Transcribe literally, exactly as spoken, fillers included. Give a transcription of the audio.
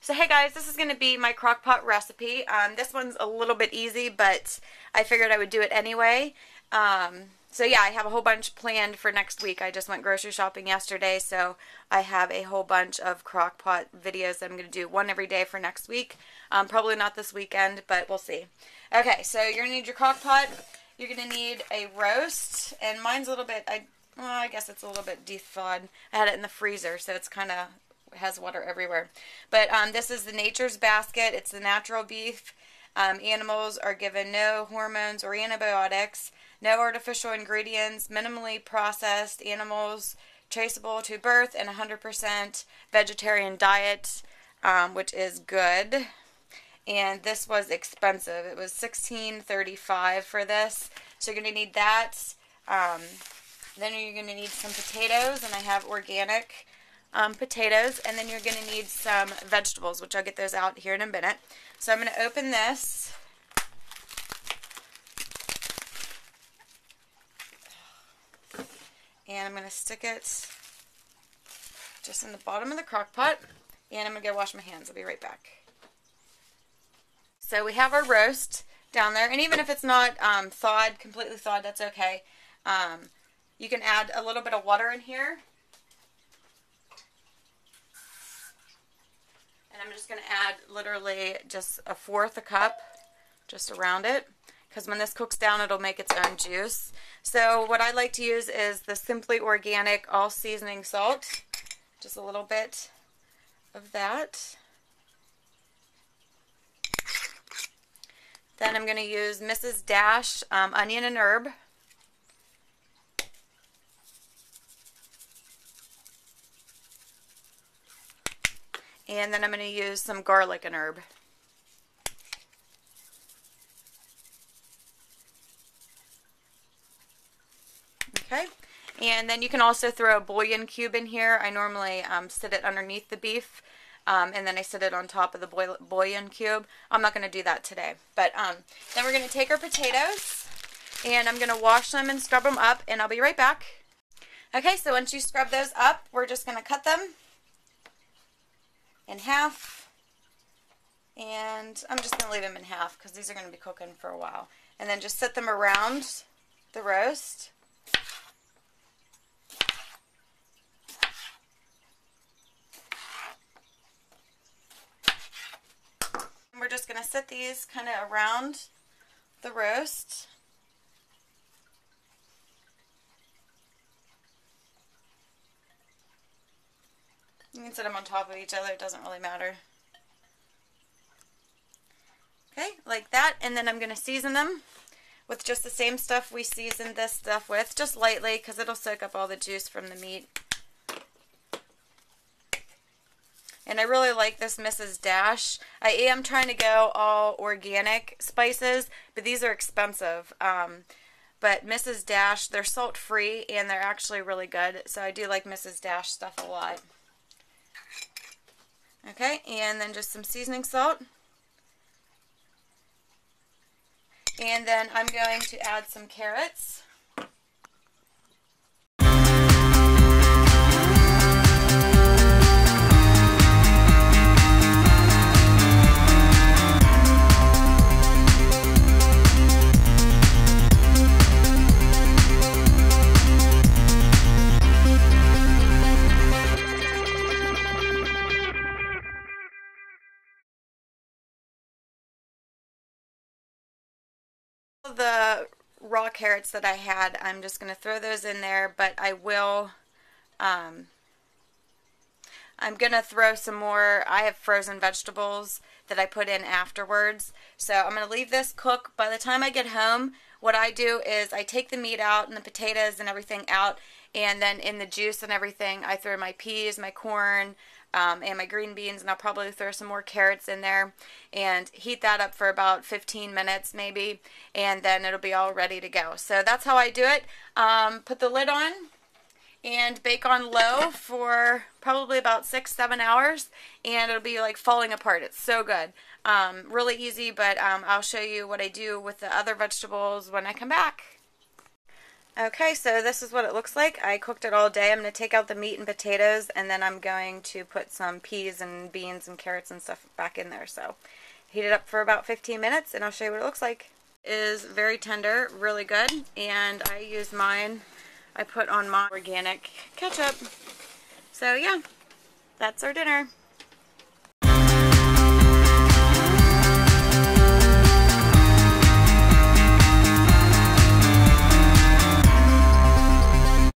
So hey guys, this is going to be my Crock-Pot recipe. Um, this one's a little bit easy, but I figured I would do it anyway. Um, so yeah, I have a whole bunch planned for next week. I just went grocery shopping yesterday, so I have a whole bunch of Crock-Pot videos that I'm going to do, one every day for next week. Um, probably not this weekend, but we'll see. Okay, so you're going to need your Crock-Pot. You're going to need a roast, and mine's a little bit, I, well, I guess it's a little bit thawed. I had it in the freezer, so it's kind of has water everywhere. But um, this is the Nature's Basket. It's the natural beef. Um, animals are given no hormones or antibiotics, no artificial ingredients, minimally processed animals, traceable to birth, and one hundred percent vegetarian diet, um, which is good. And this was expensive. It was sixteen thirty-five for this. So you're going to need that. Um, then you're going to need some potatoes, and I have organic um, potatoes. And then you're going to need some vegetables, which I'll get those out here in a minute. So I'm going to open this. And I'm going to stick it just in the bottom of the crock pot. And I'm going to go wash my hands. I'll be right back. So we have our roast down there, and even if it's not um, thawed, completely thawed, that's okay. Um, you can add a little bit of water in here. And I'm just going to add literally just a fourth a cup just around it, because when this cooks down, it'll make its own juice. So what I like to use is the Simply Organic All Seasoning Salt, just a little bit of that. Then I'm going to use Missus Dash um, onion and herb. And then I'm going to use some garlic and herb. Okay. And then you can also throw a bouillon cube in here. I normally um, sit it underneath the beef. Um, and then I set it on top of the boil bouillon cube. I'm not going to do that today. But um, then we're going to take our potatoes, and I'm going to wash them and scrub them up, and I'll be right back. Okay, so once you scrub those up, we're just going to cut them in half. And I'm just going to leave them in half because these are going to be cooking for a while. And then just set them around the roast. We're just going to set these kind of around the roast. You can set them on top of each other, it doesn't really matter. Okay, like that, and then I'm going to season them with just the same stuff we seasoned this stuff with, just lightly, because it'll soak up all the juice from the meat. And I really like this Missus Dash. I am trying to go all organic spices, but these are expensive. Um, but Missus Dash, they're salt-free, and they're actually really good. So I do like Missus Dash stuff a lot. Okay, and then just some seasoning salt. And then I'm going to add some carrots. The raw carrots that I had, I'm just going to throw those in there, but I will, um, I'm going to throw some more. I have frozen vegetables that I put in afterwards, so I'm going to leave this cook. By the time I get home, what I do is I take the meat out and the potatoes and everything out, and then in the juice and everything, I throw my peas, my corn, Um, and my green beans, and I'll probably throw some more carrots in there and heat that up for about fifteen minutes maybe, and then it'll be all ready to go. So that's how I do it. Um, put the lid on and bake on low for probably about six, seven hours, and it'll be like falling apart. It's so good. Um, really easy, but um, I'll show you what I do with the other vegetables when I come back. Okay, so this is what it looks like. I cooked it all day. I'm going to take out the meat and potatoes, and then I'm going to put some peas and beans and carrots and stuff back in there. So heat it up for about fifteen minutes, and I'll show you what it looks like. It is very tender, really good, and I use mine. I put on my organic ketchup. So yeah, that's our dinner.